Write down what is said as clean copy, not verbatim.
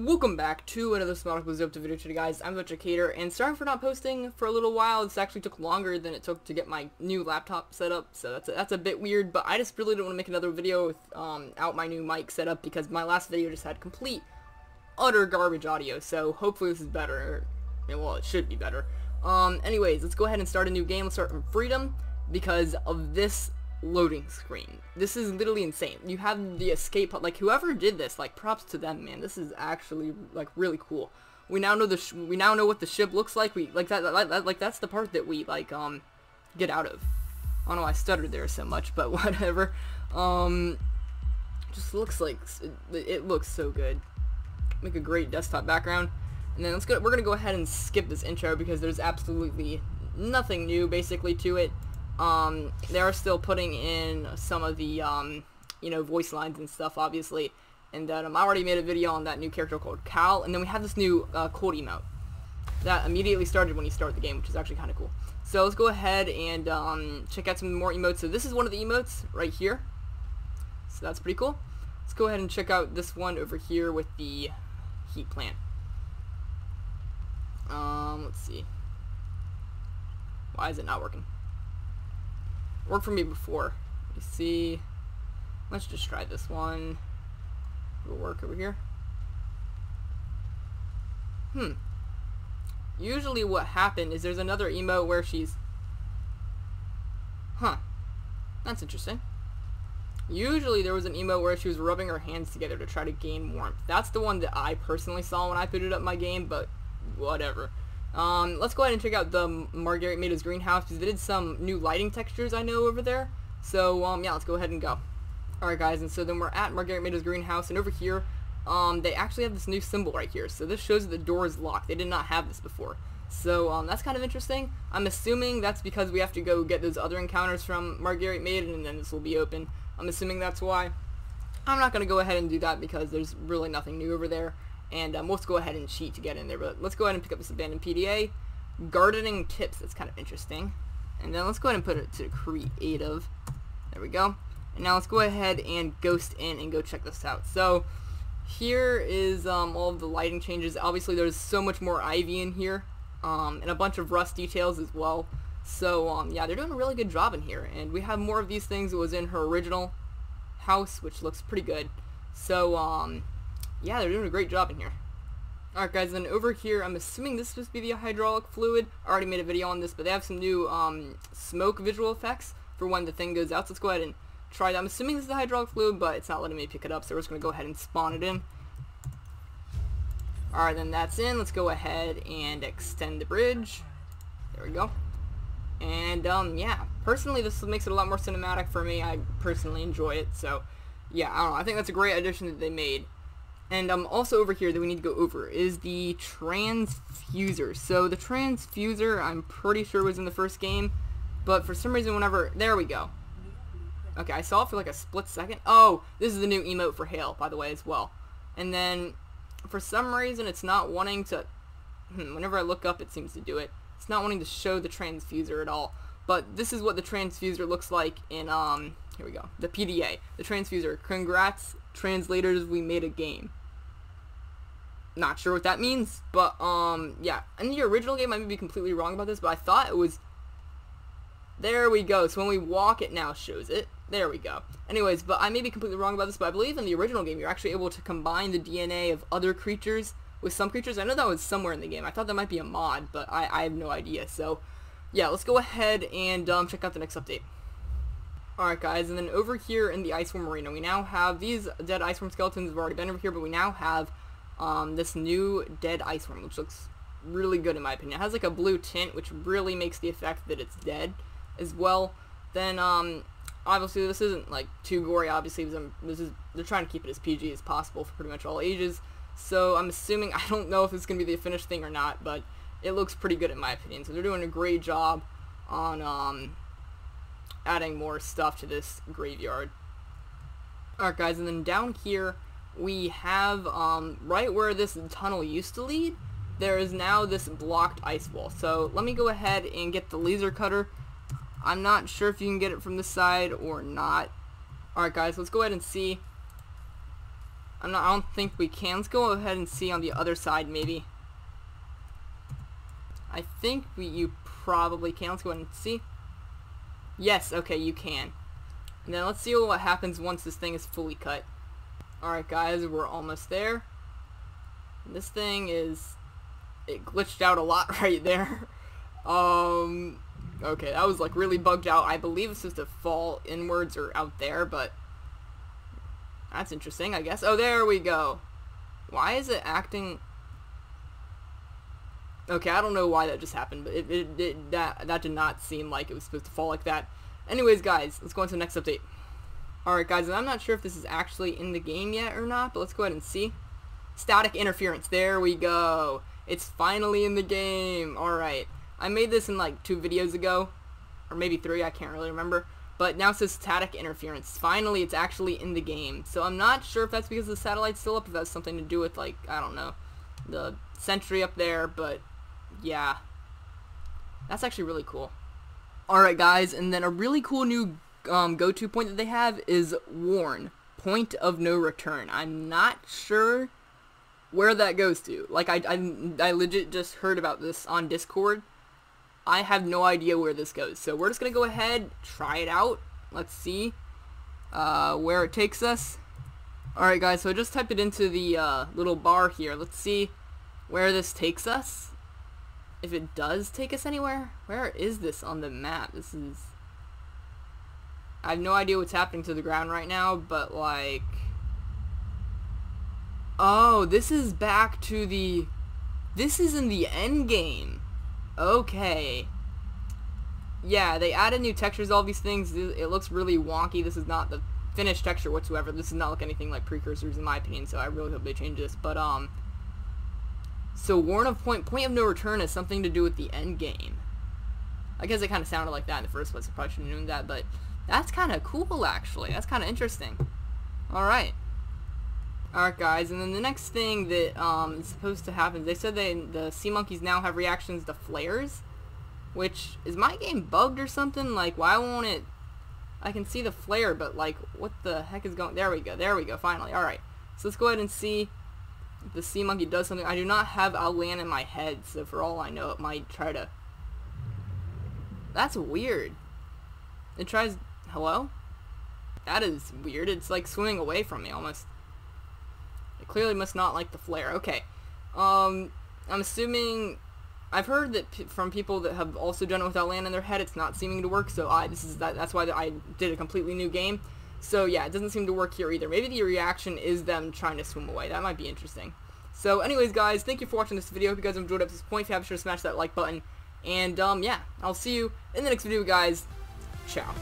Welcome back to another Small Up to video today, guys. I'm Vetrocator, and sorry for not posting for a little while. This actually took longer than it took to get my new laptop set up, so that's a bit weird, but I just really don't want to make another video without my new mic setup, because my last video just had complete, utter garbage audio, so hopefully this is better. I mean, well, it should be better. Anyways, let's go ahead and start a new game. Let's start from Freedom, because of this loading screen. This is literally insane. You have the escape pod. Like, whoever did this, like, props to them, man. This is actually, like, really cool. We now know the we now know what the ship looks like. We like that like that's the part that we like get out of. I don't know why I stuttered there so much, but whatever. Just looks like it looks so good. Make a great desktop background. And then we're gonna go ahead and skip this intro because there's absolutely nothing new basically to it. They are still putting in some of the, you know, voice lines and stuff, obviously, and then I already made a video on that new character called Cal, and then we have this new cold emote that immediately started when you start the game, which is actually kind of cool. So let's go ahead and check out some more emotes. So this is one of the emotes right here, so that's pretty cool. Let's go ahead and check out this one over here with the heat plant. Let's see. Why is it not working? Worked for me before. Let me see. Let's just try this one. It'll work over here. Usually what happened is there's another emote where she's... That's interesting. Usually there was an emote where she was rubbing her hands together to try to gain warmth. That's the one that I personally saw when I booted up my game, but whatever. Let's go ahead and check out the Marguerite Maiden's Greenhouse, because they did some new lighting textures I know over there, so, yeah, let's go ahead and go. Alright guys, and so then we're at Marguerite Maiden's Greenhouse, and over here, they actually have this new symbol right here, so this shows that the door is locked. They did not have this before, so, that's kind of interesting. I'm assuming that's because we have to go get those other encounters from Marguerite Maiden, and then this will be open. I'm assuming that's why. I'm not gonna go ahead and do that, because there's really nothing new over there. And we'll just go ahead and cheat to get in there, but let's go ahead and pick up this abandoned PDA. Gardening tips, that's kind of interesting. And then let's go ahead and put it to creative. There we go. And now let's go ahead and ghost in and go check this out. So here is all of the lighting changes. Obviously there's so much more ivy in here, and a bunch of rust details as well. So yeah, they're doing a really good job in here. And we have more of these things that was in her original house, which looks pretty good. So yeah, they're doing a great job in here. Alright guys, then over here, I'm assuming this is supposed to be the hydraulic fluid. I already made a video on this, but they have some new smoke visual effects for when the thing goes out, so let's go ahead and try that. I'm assuming this is the hydraulic fluid, but it's not letting me pick it up, so we're just going to go ahead and spawn it in. Alright, then that's in. Let's go ahead and extend the bridge. There we go. And, yeah. Personally, this makes it a lot more cinematic for me. I personally enjoy it, so, yeah, I don't know. I think that's a great addition that they made. And also over here that we need to go over is the transfuser. So the transfuser I'm pretty sure was in the first game, but for some reason whenever, there we go. Okay, I saw it for like a split second. Oh, this is the new emote for hail, by the way, as well. And then for some reason it's not wanting to, whenever I look up it seems to do it. It's not wanting to show the transfuser at all. But this is what the transfuser looks like in, here we go, the PDA. The transfuser, congrats translators, we made a game. Not sure what that means, but yeah, in the original game I may be completely wrong about this, but I thought it was, there we go, so when we walk it now shows it, there we go. Anyways, but I may be completely wrong about this, but I believe in the original game you're actually able to combine the DNA of other creatures with some creatures. I know that was somewhere in the game, I thought that might be a mod, but I have no idea, so yeah, let's go ahead and check out the next update. Alright guys, and then over here in the Iceworm Arena, we now have these dead Iceworm Skeletons have already been over here, but we now have this new dead Iceworm, which looks really good in my opinion. It has like a blue tint, which really makes the effect that it's dead as well. Then, obviously this isn't like too gory, obviously, because they're trying to keep it as PG as possible for pretty much all ages. So I'm assuming, I don't know if it's going to be the finished thing or not, but it looks pretty good in my opinion. So they're doing a great job on... adding more stuff to this graveyard. Alright guys, and then down here we have right where this tunnel used to lead, there is now this blocked ice wall. So let me go ahead and get the laser cutter. I'm not sure if you can get it from this side or not. Alright guys, let's go ahead and see. I don't think we can. Let's go ahead and see on the other side, maybe. I think you probably can. Let's go ahead and see. Yes, okay, you can. And then let's see what happens once this thing is fully cut. Alright guys, we're almost there. This thing is... it glitched out a lot right there. Okay, that was like really bugged out. I believe it's supposed to fall inwards or out there, but... that's interesting, I guess. Oh, there we go. Why is it acting... okay, I don't know why that just happened, but that did not seem like it was supposed to fall like that. Anyways, guys, let's go on to the next update. Alright, guys, and I'm not sure if this is actually in the game yet or not, but let's go ahead and see. Static interference. There we go. It's finally in the game. Alright. I made this in like 2 videos ago, or maybe 3, I can't really remember. But now it says static interference. Finally, it's actually in the game. So I'm not sure if that's because the satellite's still up, if that's something to do with, like, I don't know, the sentry up there, but yeah. That's actually really cool. Alright, guys, and then a really cool new go-to point that they have is Warn, Point of No Return. I'm not sure where that goes to. Like, I legit just heard about this on Discord. I have no idea where this goes, so we're just gonna go ahead, try it out. Let's see where it takes us. Alright guys, so I just typed it into the little bar here. Let's see where this takes us, if it does take us anywhere. Where is this on the map? This is... I have no idea what's happening to the ground right now, but like... oh, this is back to the... this is in the end game. Okay. Yeah, they added new textures, all these things. It looks really wonky. This is not the finished texture whatsoever. This does not look anything like Precursors in my opinion, so I really hope they change this. But so Warn of Point of No Return has something to do with the end game. I guess it kind of sounded like that in the first place. I probably shouldn't have known that, but that's kind of cool actually. That's kind of interesting. Alright. Alright guys, and then the next thing that is supposed to happen, they said that the sea monkeys now have reactions to flares, which, is my game bugged or something? Like, why won't it, I can see the flare, but like, what the heck is going, there we go, finally, alright. So let's go ahead and see if the sea monkey does something. I do not have Outland in my head, so for all I know it might try to, that's weird. It tries, hello? That is weird, it's like swimming away from me almost. Clearly must not like the flare. Okay. I'm assuming... I've heard that from people that have also done it without land in their head, it's not seeming to work, so that's why I did a completely new game. So yeah, it doesn't seem to work here either. Maybe the reaction is them trying to swim away. That might be interesting. So anyways, guys, thank you for watching this video. Hope you guys enjoyed up to this point. If you have, be sure to smash that like button. And yeah, I'll see you in the next video, guys. Ciao.